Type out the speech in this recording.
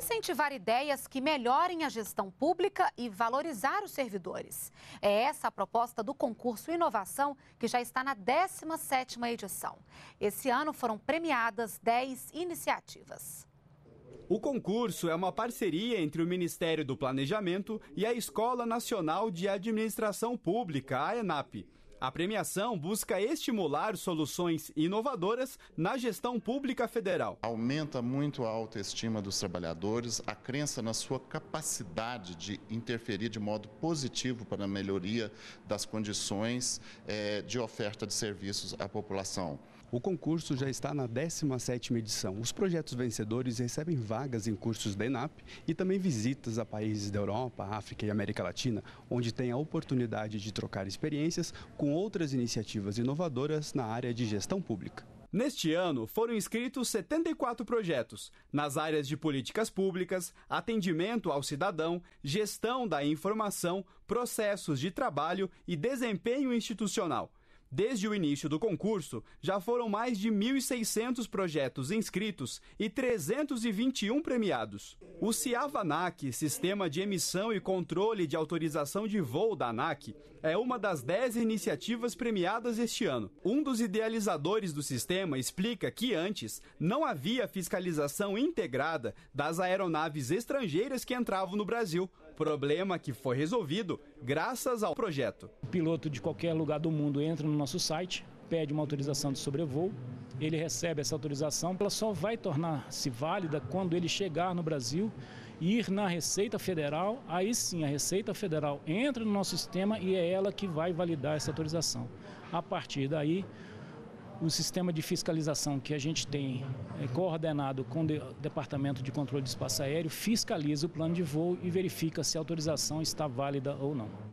incentivar ideias que melhorem a gestão pública e valorizar os servidores. É essa a proposta do Concurso Inovação, que já está na 17ª edição. Esse ano foram premiadas 10 iniciativas. O concurso é uma parceria entre o Ministério do Planejamento e a Escola Nacional de Administração Pública, a ENAP. A premiação busca estimular soluções inovadoras na gestão pública federal. Aumenta muito a autoestima dos trabalhadores, a crença na sua capacidade de interferir de modo positivo para a melhoria das condições de oferta de serviços à população. O concurso já está na 17ª edição. Os projetos vencedores recebem vagas em cursos da ENAP e também visitas a países da Europa, África e América Latina, onde tem a oportunidade de trocar experiências com outras iniciativas inovadoras na área de gestão pública. Neste ano, foram inscritos 74 projetos, nas áreas de políticas públicas, atendimento ao cidadão, gestão da informação, processos de trabalho e desempenho institucional. Desde o início do concurso, já foram mais de 1.600 projetos inscritos e 321 premiados. O CIAVANAC, Sistema de Emissão e Controle de Autorização de Voo da ANAC, é uma das 10 iniciativas premiadas este ano. Um dos idealizadores do sistema explica que antes não havia fiscalização integrada das aeronaves estrangeiras que entravam no Brasil. Problema que foi resolvido graças ao projeto. O piloto de qualquer lugar do mundo entra no nosso site, pede uma autorização de sobrevoo, ele recebe essa autorização, ela só vai tornar-se válida quando ele chegar no Brasil, ir na Receita Federal, aí sim a Receita Federal entra no nosso sistema e é ela que vai validar essa autorização. A partir daí, o sistema de fiscalização que a gente tem é coordenado com o Departamento de Controle de Espaço Aéreo fiscaliza o plano de voo e verifica se a autorização está válida ou não.